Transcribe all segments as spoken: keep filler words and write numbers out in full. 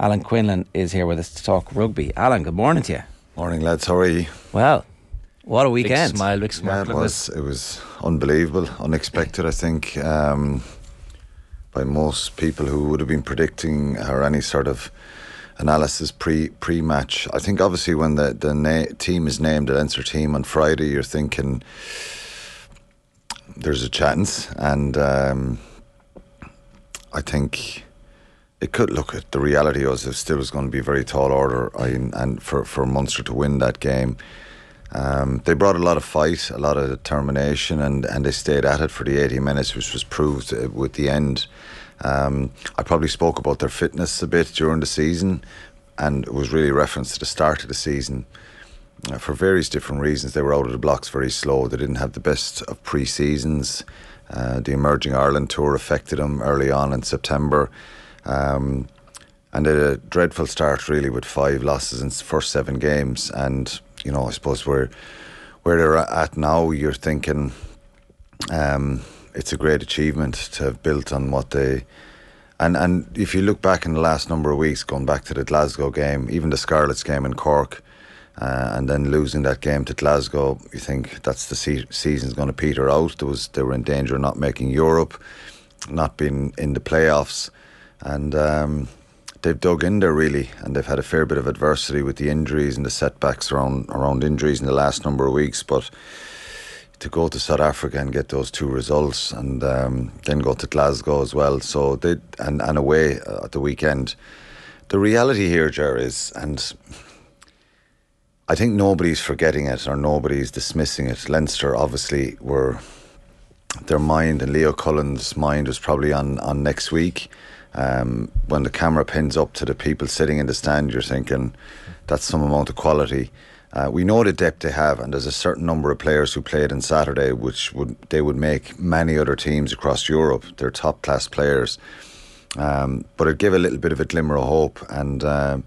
Alan Quinlan is here with us to talk rugby. Alan, good morning to you. Morning, lads. How are you? Well, what a weekend. Big smile, big smile. Yeah, it was. It was unbelievable, unexpected, I think, um, by most people who would have been predicting or any sort of analysis pre, pre-match. I think obviously when the, the na- team is named, the Leinster team on Friday, you're thinking there's a chance, and um, I think it could look at the reality was it still was going to be a very tall order, I, and for, for Munster to win that game. Um, they brought a lot of fight, a lot of determination, and, and they stayed at it for the eighty minutes, which was proved with the end. Um, I probably spoke about their fitness a bit during the season, and it was really referenced to the start of the season. Uh, for various different reasons, they were out of the blocks very slow. They didn't have the best of pre-seasons. Uh, the Emerging Ireland tour affected them early on in September. Um, and they had a dreadful start, really, with five losses in the first seven games. And, you know, I suppose where, where they're at now, you're thinking um, it's a great achievement to have built on what they... And, and if you look back in the last number of weeks, going back to the Glasgow game, even the Scarlets game in Cork, Uh, and then losing that game to Glasgow, you think that's the se- season's going to peter out. There was they were in danger of not making Europe, not being in the playoffs, and um, they've dug in there really, and they've had a fair bit of adversity with the injuries and the setbacks around around injuries in the last number of weeks. But to go to South Africa and get those two results, and um, then go to Glasgow as well, so they and and away at the weekend. The reality here, Gerry, is and. I think nobody's forgetting it or nobody's dismissing it. Leinster obviously were, their mind and Leo Cullen's mind was probably on, on next week. Um, when the camera pins up to the people sitting in the stand, you're thinking that's some amount of quality. Uh, we know the depth they have, and there's a certain number of players who played on Saturday which would they would make many other teams across Europe. They're top class players. Um, but it gave a little bit of a glimmer of hope, and um,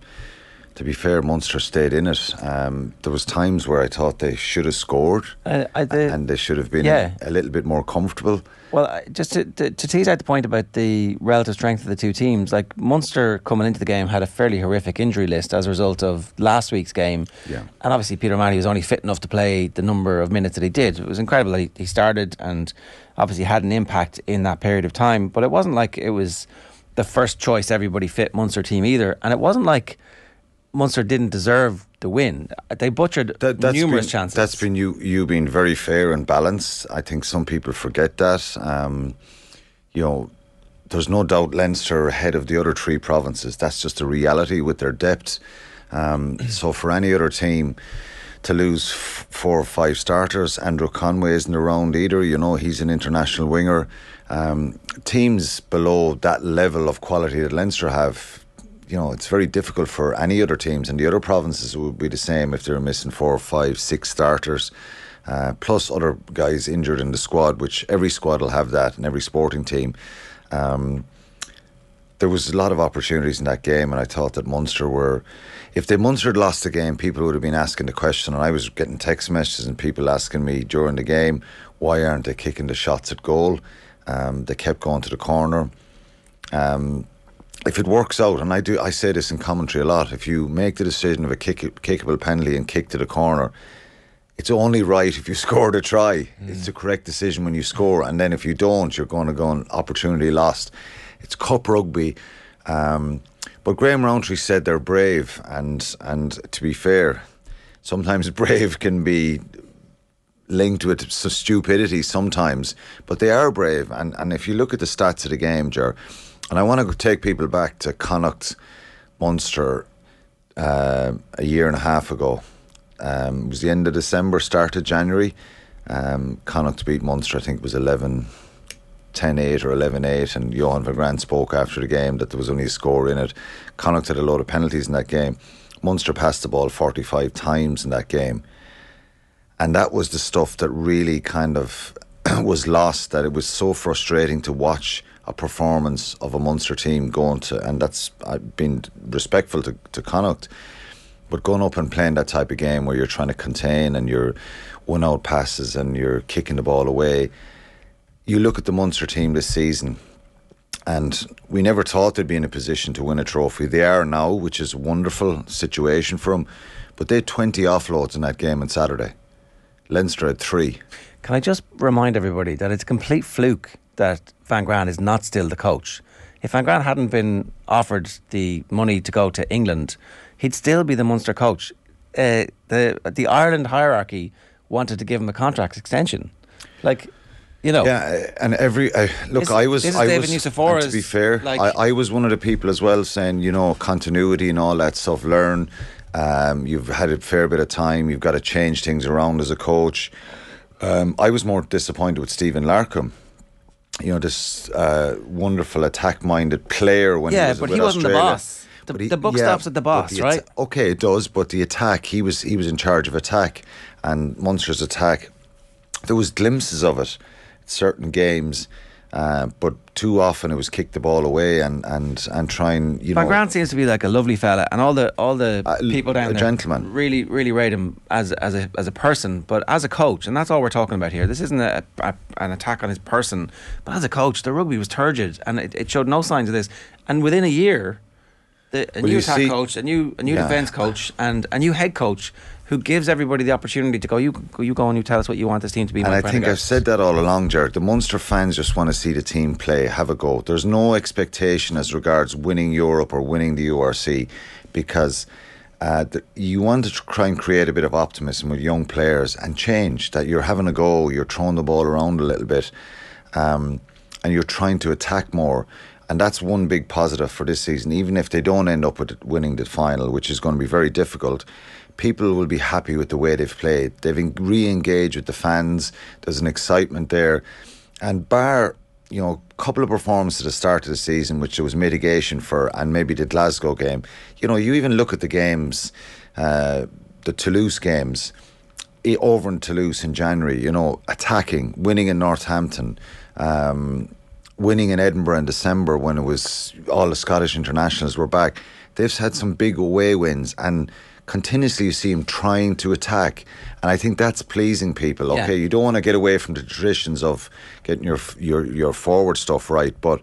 to be fair, Munster stayed in it. Um, there was times where I thought they should have scored, uh, they, and they should have been yeah. a, a little bit more comfortable. Well, just to, to, to tease out the point about the relative strength of the two teams, like Munster coming into the game had a fairly horrific injury list as a result of last week's game. Yeah. And obviously Peter Manley was only fit enough to play the number of minutes that he did. It was incredible that he, he started and obviously had an impact in that period of time. But it wasn't like it was the first choice everybody fit Munster team either. And it wasn't like Munster didn't deserve the win. They butchered that, that's numerous been, chances. That's been you, you being very fair and balanced. I think some people forget that. Um, you know, there's no doubt Leinster ahead of the other three provinces. That's just a reality with their depth. Um, so for any other team to lose f- four or five starters, Andrew Conway isn't around either. You know, he's an international winger. Um, teams below that level of quality that Leinster have, you know, it's very difficult for any other teams, and the other provinces would be the same if they're missing four or five, six starters, uh, plus other guys injured in the squad, which every squad will have that, and every sporting team. Um, there was a lot of opportunities in that game, and I thought that Munster were, if they Munster had lost the game, people would have been asking the question, and I was getting text messages and people asking me during the game, why aren't they kicking the shots at goal? Um, they kept going to the corner. Um, If it works out, and I do, I say this in commentary a lot, if you make the decision of a kick, kickable penalty and kick to the corner, it's only right if you score the try. Mm. It's the correct decision when you score, and then if you don't, you're going to go on opportunity lost. It's cup rugby. Um, but Graham Rountree said they're brave, and and to be fair, sometimes brave can be linked with stupidity sometimes, but they are brave. And, and if you look at the stats of the game, Ger, and I want to take people back to Connacht Munster uh, a year and a half ago. Um, it was the end of December, start of January. Um, Connacht beat Munster, I think it was eleven ten eight or eleven eight, and Johann van Graan spoke after the game that there was only a score in it. Connacht had a load of penalties in that game. Munster passed the ball forty-five times in that game. And that was the stuff that really kind of was lost, that it was so frustrating to watch a performance of a Munster team going to, and that's, I've been respectful to, to Connacht, but going up and playing that type of game where you're trying to contain and you're one out passes and you're kicking the ball away. You look at the Munster team this season, And we never thought they'd be in a position to win a trophy. They are now, which is a wonderful situation for them. But they had twenty offloads in that game on Saturday. Leinster had three. Can I just remind everybody that it's a complete fluke that Van Graan is not still the coach? If Van Graan hadn't been offered the money to go to England, he'd still be the Munster coach. Uh, the the Ireland hierarchy wanted to give him a contract extension. Like... You know, yeah, and every uh, look. Is, I was, I David was. To be fair, like, I, I was one of the people as well saying, you know, continuity and all that stuff. Learn, um, you've had a fair bit of time. You've got to change things around as a coach. Um, I was more disappointed with Stephen Larkham. You know, this uh, wonderful attack-minded player when yeah, he was but with he wasn't Australia. The boss. The, he, the book yeah, stops at the boss, the right? At- okay, it does, but the attack. He was he was in charge of attack, and Munster's attack. There was glimpses of it. Certain games, uh, but too often it was kick the ball away and and and try and you know. Van Graan seems to be like a lovely fella, and all the all the uh, people down there, gentleman, really really rate him as as a as a person, but as a coach, and that's all we're talking about here. This isn't a, a, an attack on his person, but as a coach, the rugby was turgid, and it, it showed no signs of this. And within a year, the, a well, new attack see, coach, a new a new yeah. defence coach, and a new head coach. Who gives everybody the opportunity to go, you you go and you tell us what you want this team to be. And I think I've said that all along, Gerard. The Munster fans just want to see the team play, have a go. There's no expectation as regards winning Europe or winning the U R C because uh, the, you want to try and create a bit of optimism with young players and change, that you're having a go, you're throwing the ball around a little bit um, and you're trying to attack more. And that's one big positive for this season, even if they don't end up with winning the final, which is going to be very difficult. People will be happy with the way they've played. They've re-engaged with the fans. There's an excitement there. And bar, you know, a couple of performances at the start of the season, which there was mitigation for, and maybe the Glasgow game. You know, you even look at the games, uh, the Toulouse games, over in Toulouse in January, you know, attacking, winning in Northampton, um, winning in Edinburgh in December when it was all the Scottish internationals were back. They've had some big away wins and continuously you see him trying to attack, and I think that's pleasing people. Okay, yeah. You don't want to get away from the traditions of getting your your your forward stuff right, but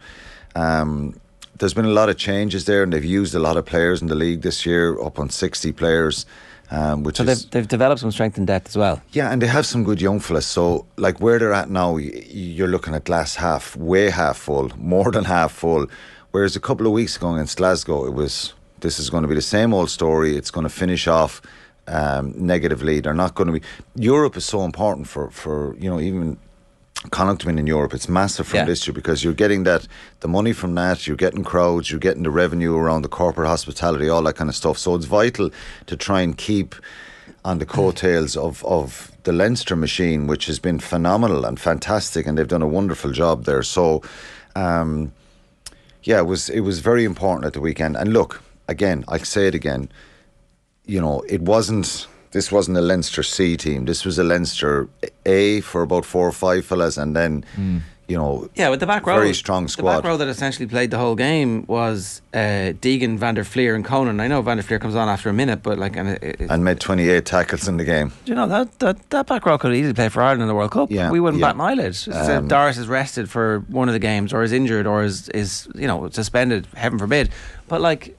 um, there's been a lot of changes there, and they've used a lot of players in the league this year, up on sixty players, um, which so is, they've, they've developed some strength and depth as well. Yeah, and they have some good young fellas, so like where they're at now, you're looking at glass half, way half full, more than half full, whereas a couple of weeks ago against Glasgow it was, this is going to be the same old story. It's going to finish off um, negatively. They're not going to be. Europe is so important for, for you know, even Connacht in Europe. It's massive from yeah. this year because you're getting that, the money from that, you're getting crowds, you're getting the revenue around the corporate hospitality, all that kind of stuff. So it's vital to try and keep on the coattails of, of the Leinster machine, which has been phenomenal and fantastic, and they've done a wonderful job there. So, um, yeah, it was it was very important at the weekend. And look, again, I'll say it again, you know, it wasn't, this wasn't a Leinster C team. This was a Leinster A for about four or five fellas, and then, mm. you know, yeah, with the back row, very strong squad. The back row that essentially played the whole game was uh, Deegan, Van der Fleer and Conan. I know Van der Fleer comes on after a minute, but like... And, it, it, and made twenty-eight tackles in the game. Do you know, that, that that back row could easily play for Ireland in the World Cup. Yeah, we wouldn't yeah. bat an eyelid. Um, Darius is rested for one of the games, or is injured, or is, is you know, suspended, heaven forbid. But like...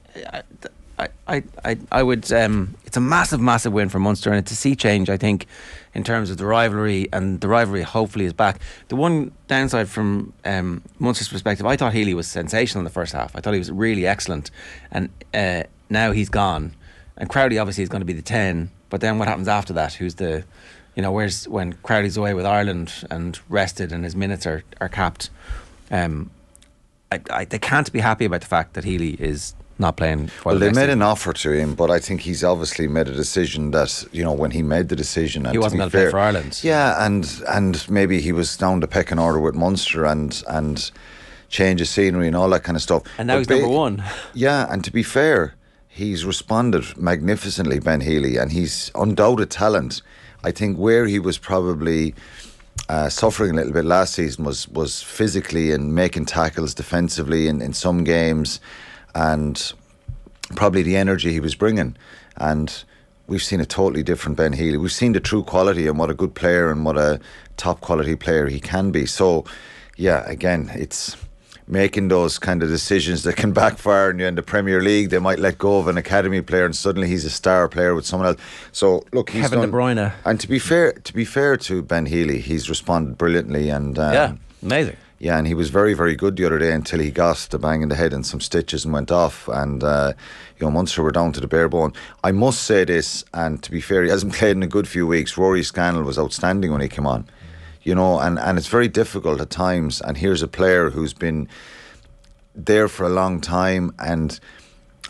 I, I, I, I would um, it's a massive massive win for Munster, and it's a sea change, I think, in terms of the rivalry, and the rivalry hopefully is back. The one downside from um, Munster's perspective, I thought Healy was sensational in the first half. I thought he was really excellent, and uh, now he's gone, and Crowley obviously is going to be the ten, but then what happens after that? Who's the, you know, where's when Crowley's away with Ireland and rested and his minutes are, are capped. um, I, I, they can't be happy about the fact that Healy is not playing. Well, they made an offer to him, but I think he's obviously made a decision that, you know, when he made the decision, and he wasn't going to play for Ireland. Yeah, and and maybe he was down to pecking order with Munster and and change of scenery and all that kind of stuff. And now he's number one. Yeah, and to be fair, he's responded magnificently, Ben Healy, and he's undoubted talent. I think where he was probably uh, suffering a little bit last season was was physically and making tackles defensively in, in some games, and probably the energy he was bringing. And we've seen a totally different Ben Healy. We've seen the true quality and what a good player and what a top quality player he can be. So yeah, again, it's making those kind of decisions that can backfire on you. In the Premier League, they might let go of an academy player and suddenly he's a star player with someone else. So look, he's Kevin done, De Bruyne. And to be fair, to be fair to Ben Healy, he's responded brilliantly, and um, yeah, amazing. Yeah, and he was very, very good the other day until he got the bang in the head and some stitches and went off. And, uh, you know, Munster were down to the bare bone. I must say this, and to be fair, he hasn't played in a good few weeks. Rory Scannell was outstanding when he came on, you know, and, and it's very difficult at times. And here's a player who's been there for a long time, and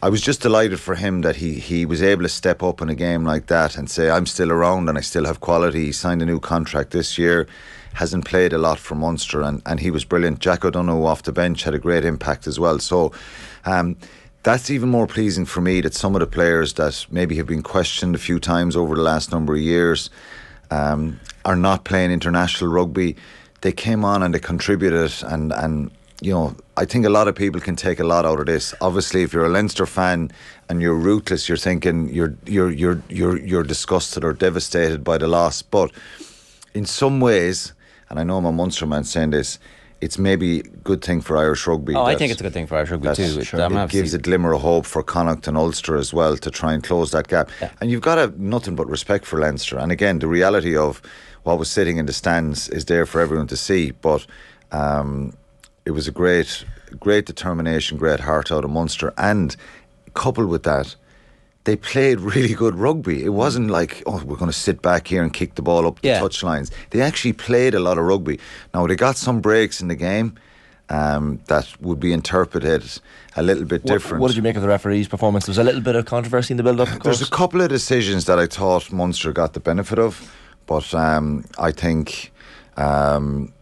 I was just delighted for him that he, he was able to step up in a game like that and say, I'm still around and I still have quality. He signed a new contract this year, hasn't played a lot for Munster, and, and he was brilliant. Jack O'Donoghue off the bench had a great impact as well. So um, that's even more pleasing for me, that some of the players that maybe have been questioned a few times over the last number of years um, are not playing international rugby. They came on and they contributed, and, and you know, I think a lot of people can take a lot out of this. Obviously, if you're a Leinster fan and you're ruthless, you're thinking you're you're you're you're you're disgusted or devastated by the loss. But in some ways, and I know I'm a Munster man saying this, it's maybe a good thing for Irish rugby. Oh, I think it's a good thing for Irish rugby too. It, sure, it gives a glimmer of hope for Connacht and Ulster as well to try and close that gap. Yeah. And you've got to have nothing but respect for Leinster. And again, the reality of what was sitting in the stands is there for everyone to see. But um, it was a great, great determination, great heart out of Munster. And coupled with that, they played really good rugby. It wasn't like, oh, we're going to sit back here and kick the ball up the yeah. touchlines. They actually played a lot of rugby. Now, they got some breaks in the game um, that would be interpreted a little bit what, different. What did you make of the referee's performance? There was a little bit of controversy in the build-up, of course. There's a couple of decisions that I thought Munster got the benefit of, but um, I think um,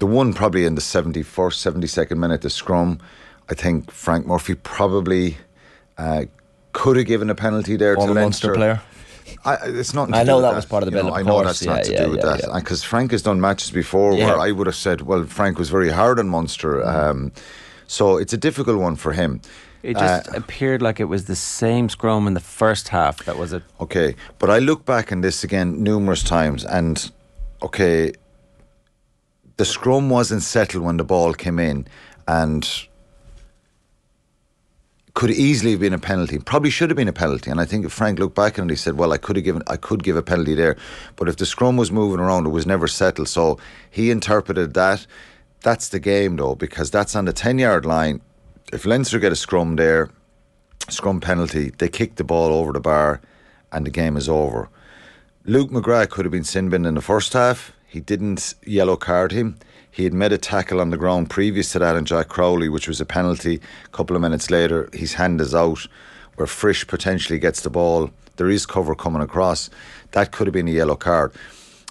the one probably in the seventy-first, seventy-second minute, the scrum, I think Frank Murphy probably... Uh, could have given a penalty there All to the Leinster player. I, it's not. I know that, that was part of the bill. You know, of I know that's not yeah, to yeah, do with yeah, that, because yeah. Frank has done matches before yeah. where I would have said, "Well, Frank was very hard on Munster," um, so it's a difficult one for him. It just uh, appeared like it was the same scrum in the first half. That was it. Okay, but I look back on this again numerous times, and okay, the scrum wasn't settled when the ball came in, and could easily have been a penalty. Probably should have been a penalty. And I think if Frank looked back and he said, well, I could have given, I could give a penalty there. But if the scrum was moving around, it was never settled. So he interpreted that. That's the game, though, because that's on the ten-yard line. If Leinster get a scrum there, scrum penalty, they kick the ball over the bar and the game is over. Luke McGrath could have been sin binned in the first half. He didn't yellow card him. He had made a tackle on the ground previous to that on Jack Crowley, which was a penalty. A couple of minutes later, his hand is out, where Frisch potentially gets the ball. There is cover coming across. That could have been a yellow card.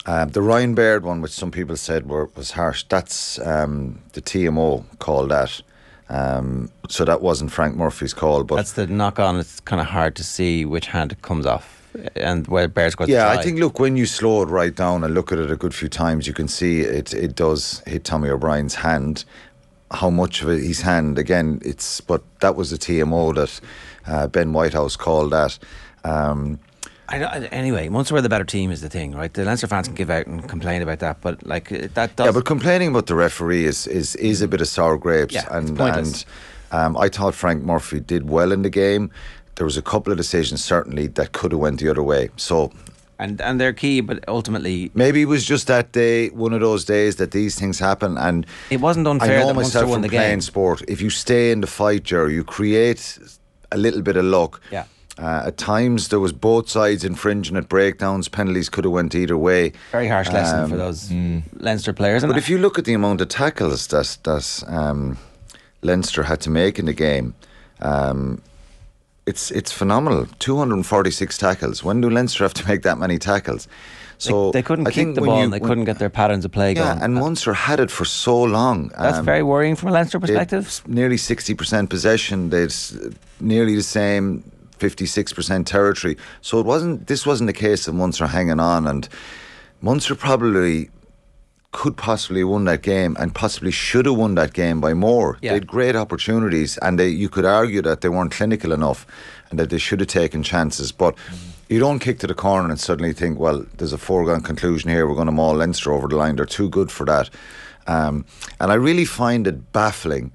Uh, the Ryan Baird one, which some people said were, was harsh, that's um, the T M O called that. Um, so that wasn't Frank Murphy's call. But that's the knock-on. It's kind of hard to see which hand it comes off. And where Bears got yeah, I think, look, when you slow it right down and look at it a good few times, you can see it it does hit Tommy O'Brien's hand. How much of it, his hand, again, it's... But that was a T M O that uh, Ben Whitehouse called that. Um, I don't, anyway, Munster were the better team is the thing, right? The Leinster fans can give out and complain about that, but, like, that does... Yeah, but complaining about the referee is is, is a bit of sour grapes. Yeah, and, and um, I thought Frank Murphy did well in the game. There was a couple of decisions, certainly, that could have went the other way. So, and and they're key, but ultimately... Maybe it was just that day, one of those days that these things happen. And it wasn't unfair. I know that myself from playing sport, if you stay in the fight, Gerry, you create a little bit of luck. Yeah. Uh, at times, there was both sides infringing at breakdowns. Penalties could have went either way. Very harsh um, lesson for those mm. Leinster players. But that? If you look at the amount of tackles that, that um, Leinster had to make in the game... Um, It's it's phenomenal. two hundred forty-six tackles. When do Leinster have to make that many tackles? So They, they couldn't I keep the ball you, and they when, couldn't get their patterns of play yeah, going. Yeah, and Munster had it for so long. That's um, very worrying from a Leinster perspective. Nearly sixty percent possession. They'd nearly the same fifty-six percent territory. So it wasn't. This wasn't a case of Munster hanging on, and Munster probably... could possibly have won that game and possibly should have won that game by more. Yeah. They had great opportunities, and they you could argue that they weren't clinical enough and that they should have taken chances. But mm-hmm. you don't kick to the corner and suddenly think, well, there's a foregone conclusion here, we're going to maul Leinster over the line, they're too good for that. Um, and I really find it baffling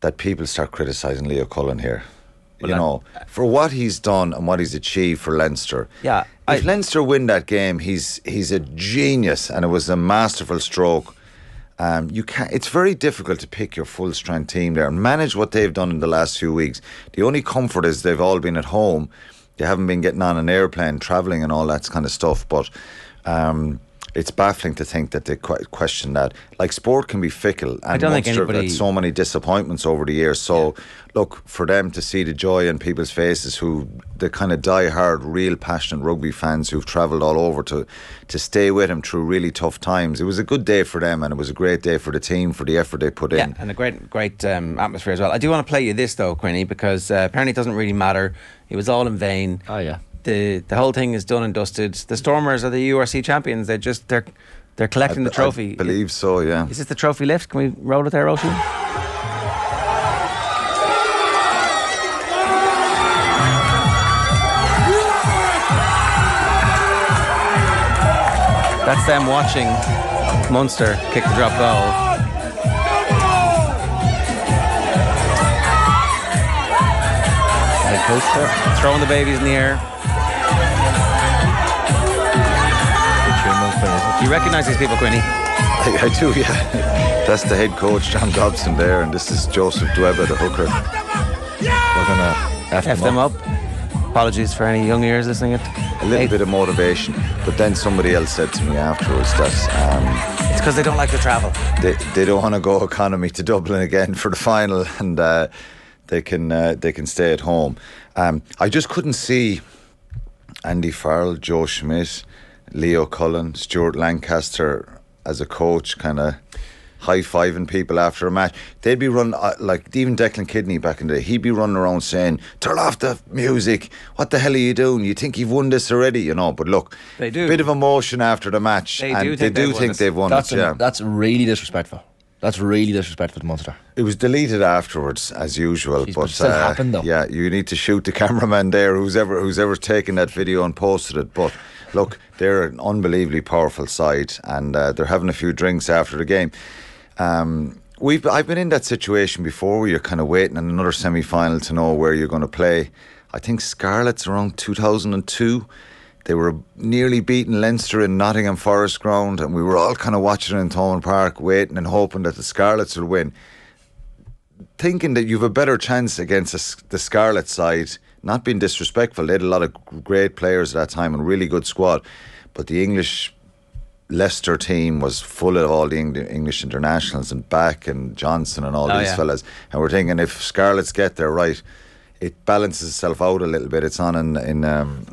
that people start criticising Leo Cullen here. Well, you know, uh, for what he's done and what he's achieved for Leinster. Yeah, if I, Leinster win that game, he's he's a genius, and it was a masterful stroke. Um, you can't, it's very difficult to pick your full strength team there and manage what they've done in the last few weeks. The only comfort is they've all been at home. They haven't been getting on an airplane, travelling, and all that kind of stuff. But um, it's baffling to think that they question that. Like, sport can be fickle, and I don't Munster think anybody... had so many disappointments over the years. So, yeah. Look, for them to see the joy in people's faces, who the kind of die-hard, real passionate rugby fans who've travelled all over to to stay with him through really tough times. It was a good day for them, and it was a great day for the team for the effort they put yeah, in. And a great, great um, atmosphere as well. I do want to play you this though, Quinny, because uh, apparently it doesn't really matter. It was all in vain. Oh yeah. The the whole thing is done and dusted. The Stormers are the U R C champions. They're just they're they're collecting I, the trophy. I believe is, so, yeah. Is this the trophy lift? Can we roll it there, Oshie? That's them watching Munster kick the drop goal. Throwing the babies in the air. Do you recognise these people, Quinny? I, I do, yeah. That's the head coach, John Dobson, there, and this is Joseph Dweber, the hooker. We're going to F, F them, them up. up. Apologies for any young ears listening. It. A little hey. bit of motivation, but then somebody else said to me afterwards that... Um, it's because they don't like to travel. They, they don't want to go economy to Dublin again for the final, and... Uh, They can uh, they can stay at home. Um, I just couldn't see Andy Farrell, Joe Schmidt, Leo Cullen, Stuart Lancaster as a coach, kind of high-fiving people after a match. They'd be running, uh, like even Declan Kidney back in the day, he'd be running around saying, turn off the music, what the hell are you doing? You think you've won this already? You know, but look, they do. Bit of emotion after the match. They and do think, they do they've, think won they've won that's it. A, yeah. That's really disrespectful. That's really disrespectful to Munster. It was deleted afterwards, as usual. Jeez, but, but it still uh, happened, though. Yeah, you need to shoot the cameraman there, who's ever, who's ever taken that video and posted it. But look, they're an unbelievably powerful side, and uh, they're having a few drinks after the game. Um, we've I've been in that situation before where you're kind of waiting in another semi-final to know where you're going to play. I think Scarlets around two thousand two... They were nearly beating Leinster in Nottingham Forest ground, and we were all kind of watching it in Thomond Park, waiting and hoping that the Scarlets would win, thinking that you've a better chance against the Scarlets side. Not being disrespectful, they had a lot of great players at that time and really good squad, but the English Leicester team was full of all the English internationals and Back and Johnson and all oh, these yeah. fellas, and we're thinking if Scarlets get there right, it balances itself out a little bit. It's on in. in um,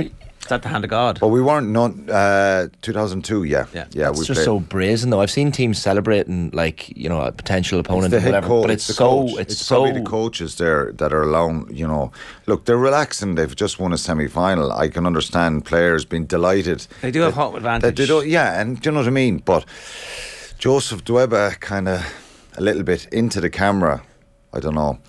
It's at the hand of God. But well, we weren't not uh, two thousand two, yeah. Yeah, yeah it's just played. So brazen, though. I've seen teams celebrating, like, you know, a potential opponent or whatever, coach, but it's, it's so... Coach. It's, it's so probably the coaches there that are allowing, you know... Look, they're relaxing. They've just won a semi-final. I can understand players being delighted. They do that, have home advantage. They do, yeah, and do you know what I mean? But Joseph Dweber kind of a little bit into the camera. I don't know.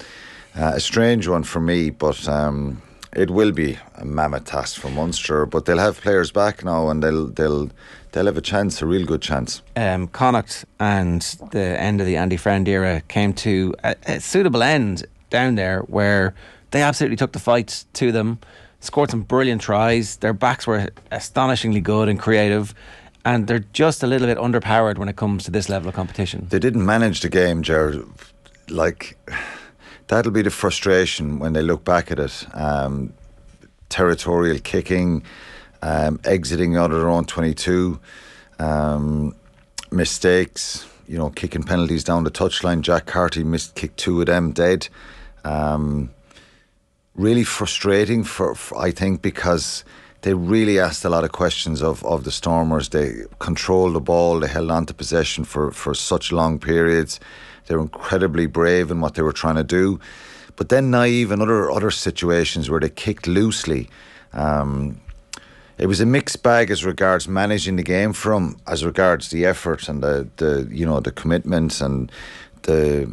Uh, a strange one for me, but... Um, it will be a mammoth task for Munster, but they'll have players back now, and they'll they'll they'll have a chance, a real good chance. Um, Connacht and the end of the Andy Friend era came to a, a suitable end down there, where they absolutely took the fight to them, scored some brilliant tries. Their backs were astonishingly good and creative, and they're just a little bit underpowered when it comes to this level of competition. They didn't manage the game, Gerard. Like. That'll be the frustration when they look back at it. Um, territorial kicking, um, exiting out of their own twenty-two, um, mistakes, you know, kicking penalties down the touchline. Jack Carty missed kick two of them dead. Um, really frustrating, for, for I think, because they really asked a lot of questions of, of the Stormers. They controlled the ball, they held on to possession for, for such long periods. They were incredibly brave in what they were trying to do, but then naive in other other situations where they kicked loosely. Um, it was a mixed bag as regards managing the game, from as regards the effort and the, the you know the commitment and the,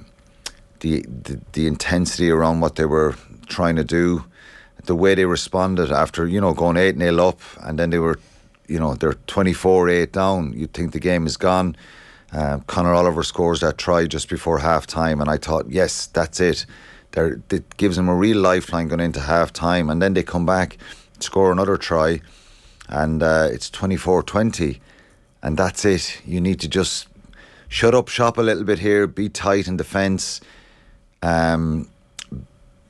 the the the intensity around what they were trying to do, the way they responded after you know going eight nil up, and then they were you know they're twenty-four eight down. You'd think the game is gone. Um, Conor Oliver scores that try just before half-time, and I thought, yes, that's it. They're, it gives them a real lifeline going into half-time, and then they come back, score another try, and uh, it's twenty-four twenty, and that's it. You need to just shut up shop a little bit here, be tight in defence, um,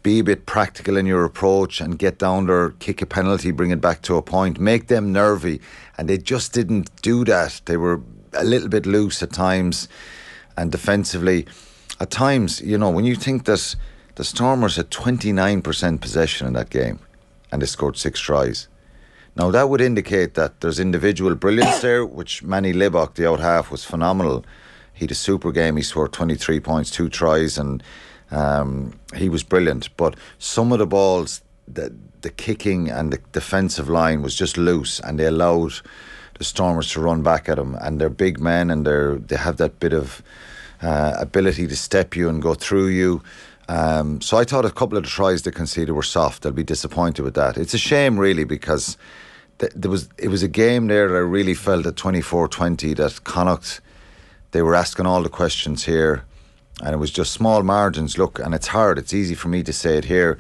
be a bit practical in your approach, and get down there, kick a penalty, bring it back to a point, make them nervy. And they just didn't do that. They were a little bit loose at times, and defensively at times, you know, when you think that the Stormers had twenty-nine percent possession in that game and they scored six tries. Now that would indicate that there's individual brilliance there, which Manny Libbock, the out half, was phenomenal. He had a super game. He scored twenty-three points, two tries, and um, he was brilliant. But some of the balls, the, the kicking and the defensive line was just loose, and they allowed the Stormers to run back at them. And they're big men, and they're they have that bit of uh, ability to step you and go through you. Um, so I thought a couple of the tries they conceded were soft. They'll be disappointed with that. It's a shame, really, because th- there was it was a game there that I really felt at twenty-four twenty that Connacht, they were asking all the questions here, and it was just small margins. Look, and it's hard. It's easy for me to say it here.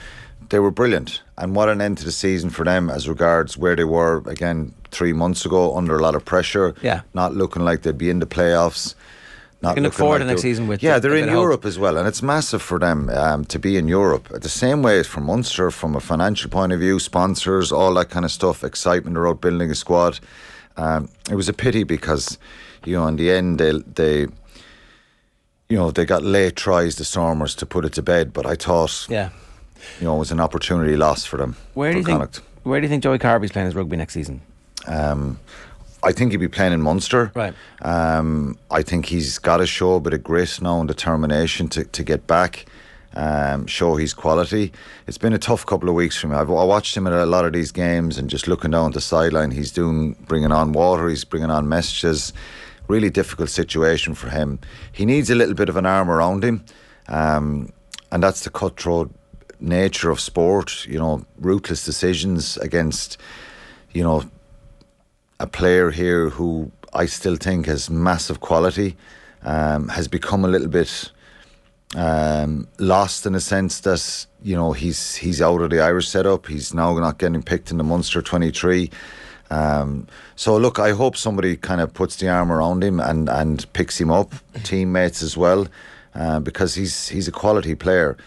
They were brilliant, and what an end to the season for them as regards where they were, again, three months ago, under a lot of pressure, yeah. not looking like they'd be in the playoffs. Not can look forward like to next season with yeah the, they're in Europe as well, and it's massive for them um, to be in Europe the same way as for Munster, from a financial point of view, sponsors, all that kind of stuff, excitement about building a squad. Um, it was a pity because, you know, in the end they, they you know they got late tries, the Stormers, to put it to bed, but I thought yeah. you know it was an opportunity lost for them. Where do you think where do you think Joey Carbery's playing his rugby next season? Um I think he'll be playing in Munster. Right. Um, I think he's got to show a bit of grit now and determination to, to get back, um, show his quality. It's been a tough couple of weeks for me. I've, I watched him at a lot of these games, and just looking down the sideline, he's doing bringing on water, he's bringing on messages. Really difficult situation for him. He needs a little bit of an arm around him, um, and that's the cutthroat nature of sport. You know, ruthless decisions against, you know, a player here who I still think has massive quality, um, has become a little bit um, lost in a sense that, you know, he's he's out of the Irish setup. He's now not getting picked in the Munster twenty-three. Um, so, look, I hope somebody kind of puts the arm around him and, and picks him up, teammates as well, uh, because he's he's a quality player.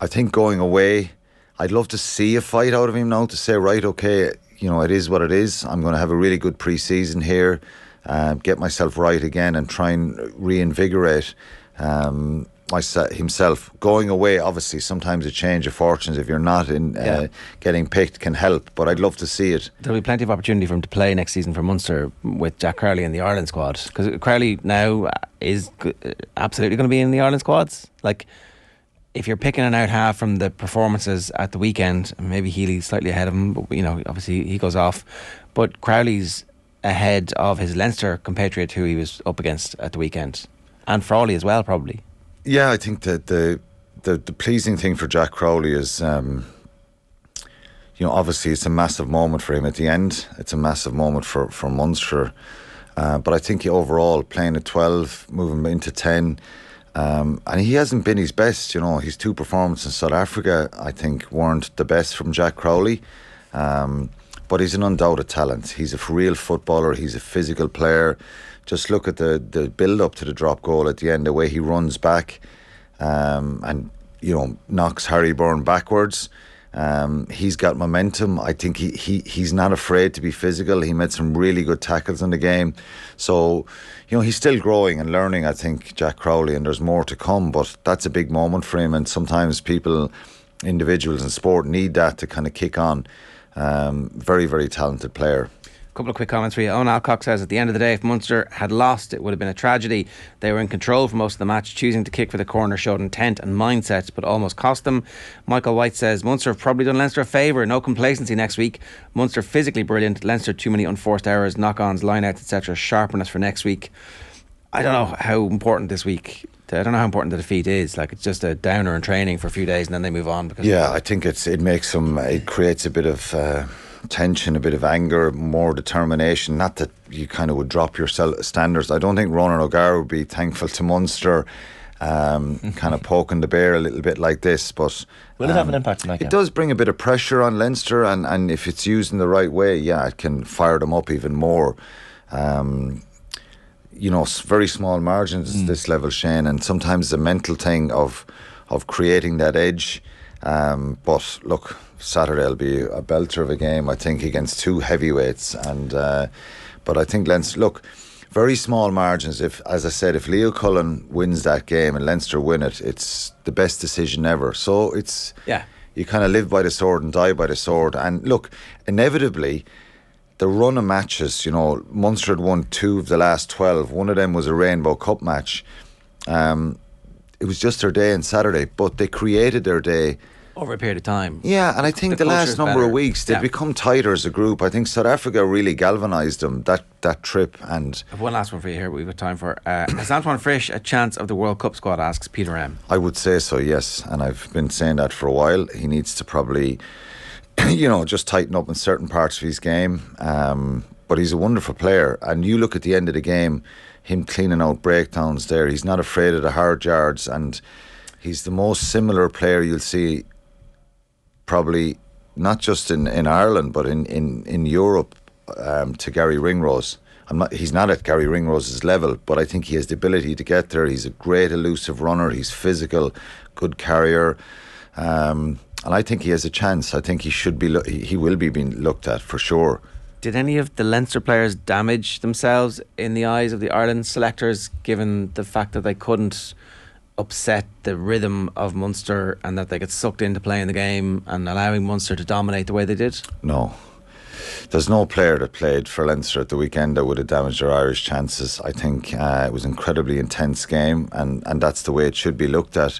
I think going away, I'd love to see a fight out of him now to say, right, okay, you know, it is what it is. I'm going to have a really good pre-season here, uh, get myself right again and try and reinvigorate um, myself, himself. Going away, obviously, sometimes a change of fortunes, if you're not in uh, yeah. getting picked, can help, but I'd love to see it. There'll be plenty of opportunity for him to play next season for Munster with Jack Crowley in the Ireland squad, because Crowley now is absolutely going to be in the Ireland squads. Like, if you're picking an out half from the performances at the weekend, maybe Healy's slightly ahead of him, but, you know, obviously he goes off. But Crowley's ahead of his Leinster compatriot who he was up against at the weekend. And Frawley as well, probably. Yeah, I think that the the, the pleasing thing for Jack Crowley is, um, you know, obviously it's a massive moment for him at the end. It's a massive moment for, for Munster. Uh, but I think he overall, playing at twelve, moving into ten... Um, and he hasn't been his best, you know. His two performances in South Africa, I think, weren't the best from Jack Crowley. Um, but he's an undoubted talent. He's a real footballer. He's a physical player. Just look at the, the build-up to the drop goal at the end, the way he runs back um, and, you know, knocks Harry Byrne backwards. Um, he's got momentum. I think he, he he's not afraid to be physical. He made some really good tackles in the game. So, you know, he's still growing and learning, I think, Jack Crowley, and there's more to come, but that's a big moment for him, and sometimes people, individuals in sport, need that to kind of kick on. Um, very, very talented player. Couple of quick comments for you. Owen Alcock says, at the end of the day, if Munster had lost, it would have been a tragedy. They were in control for most of the match. Choosing to kick for the corner showed intent and mindset, but almost cost them. Michael White says, Munster have probably done Leinster a favour. No complacency next week. Munster physically brilliant. Leinster too many unforced errors, knock-ons, line-outs, et cetera. Sharpen us for next week. I don't know how important this week... I don't know how important the defeat is. Like, it's just a downer in training for a few days and then they move on. Because yeah, I think it's it makes them... It creates a bit of... Uh, tension, a bit of anger, more determination. Not that you kind of would drop your standards. I don't think Ronan O'Gara would be thankful to Munster um, kind of poking the bear a little bit like this, but will um, it have an impact tonight? It does bring a bit of pressure on Leinster, and, and if it's used in the right way, yeah, it can fire them up even more. Um, you know, very small margins at mm. this level, Shane, and sometimes the mental thing of of creating that edge. Um, but look, Saturday will be a belter of a game, I think, against two heavyweights. And uh, but I think Leinster, look, very small margins. If, as I said, if Leo Cullen wins that game and Leinster win it, it's the best decision ever. So it's yeah, you kind of live by the sword and die by the sword. And look, inevitably, the run of matches, you know, Munster had won two of the last twelve. One of them was a Rainbow Cup match. Um, it was just their day on Saturday, but they created their day over a period of time. Yeah, and I think the, the last number better. of weeks, they've yeah. become tighter as a group. I think South Africa really galvanised them, that, that trip. And I have one last one for you here, we've got time for. Uh, is Antoine Frisch a chance of the World Cup squad, asks Peter M. I would say so, yes. And I've been saying that for a while. He needs to probably... you know, just tighten up in certain parts of his game. Um, but he's a wonderful player. And you look at the end of the game, him cleaning out breakdowns there. He's not afraid of the hard yards. And he's the most similar player you'll see probably not just in, in Ireland, but in, in, in Europe um, to Gary Ringrose. I'm not, he's not at Gary Ringrose's level, but I think he has the ability to get there. He's a great elusive runner. He's physical, good carrier. Um... And I think he has a chance. I think he should be. Lo- he will be being looked at for sure. Did any of the Leinster players damage themselves in the eyes of the Ireland selectors, given the fact that they couldn't upset the rhythm of Munster and that they got sucked into playing the game and allowing Munster to dominate the way they did? No. There's no player that played for Leinster at the weekend that would have damaged their Irish chances. I think uh, it was an incredibly intense game, and, and that's the way it should be looked at.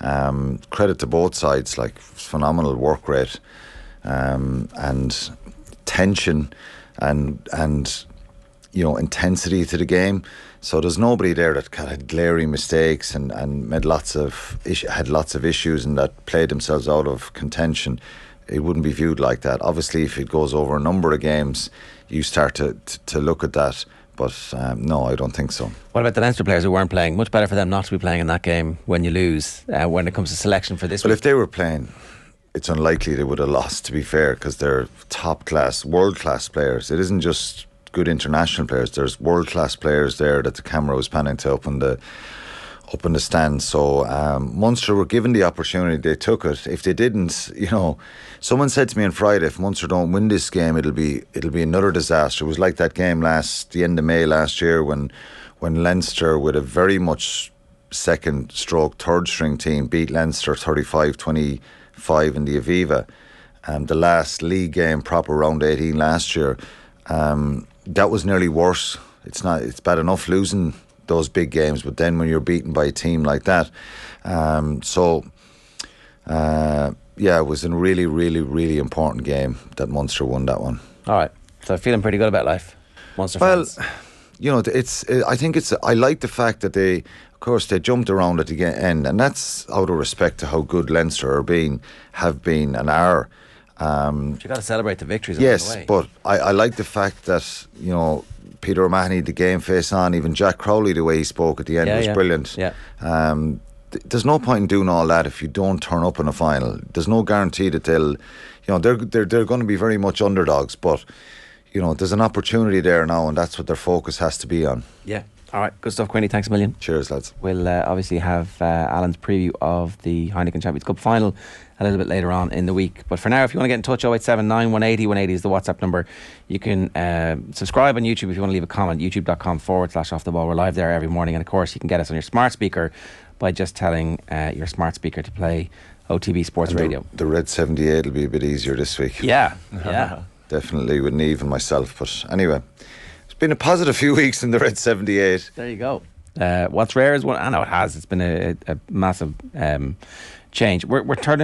Um, credit to both sides, like phenomenal work rate um, and tension and and you know intensity to the game. So there's nobody there that kind of had glaring mistakes and, and made lots of is- had lots of issues and that played themselves out of contention. It wouldn't be viewed like that. Obviously, if it goes over a number of games, you start to, to, to look at that. But um, no, I don't think so. What about the Leinster players who weren't playing? Much better for them not to be playing in that game when you lose, uh, when it comes to selection for this well, week. Well, if they were playing, it's unlikely they would have lost, to be fair, because they're top-class, world-class players. It isn't just good international players. There's world-class players there that the camera was panning to up in the, up in the stands. So um, Munster were given the opportunity. They took it. If they didn't, you know, someone said to me on Friday, if Munster don't win this game, it'll be it'll be another disaster. It was like that game last the end of May last year when when Leinster, with a very much second stroke third string team, beat Leinster thirty-five twenty-five in the Aviva, um, the last league game proper round eighteen last year. Um, that was nearly worse. It's not. It's bad enough losing those big games, but then when you're beaten by a team like that, um, so. Uh, Yeah, it was a really, really, really important game that Munster won that one. All right, so feeling pretty good about life, Munster well, fans. Well, you know, it's. It, I think it's. I like the fact that they, of course, they jumped around at the end, and that's out of respect to how good Leinster are being, have been, and are. Um, but you got to celebrate the victories. Yes, the way. But I, I like the fact that you know Peter O'Mahony, the game face on, even Jack Crowley, the way he spoke at the end yeah, was yeah. brilliant. Yeah. Um, There's no point in doing all that if you don't turn up in a final. There's no guarantee that they'll, you know, they're they're they're going to be very much underdogs. But you know, there's an opportunity there now, and that's what their focus has to be on. Yeah. All right. Good stuff, Quinny. Thanks a million. Cheers, lads. We'll uh, obviously have uh, Alan's preview of the Heineken Champions Cup final a little bit later on in the week. But for now, if you want to get in touch, oh eight seven nine, one eight oh, one eight oh is the WhatsApp number. You can uh, subscribe on YouTube if you want to leave a comment. YouTube.com forward slash off the ball. We're live there every morning, and of course, you can get us on your smart speaker by just telling uh, your smart speaker to play O T B Sports the, Radio. The Red seventy-eight will be a bit easier this week. Yeah, yeah. Definitely with Niamh and myself. But anyway, it's been a positive few weeks in the Red seventy-eight. There you go. Uh, what's rare is, what I know it has. It's been a, a massive um, change. We're, we're turning...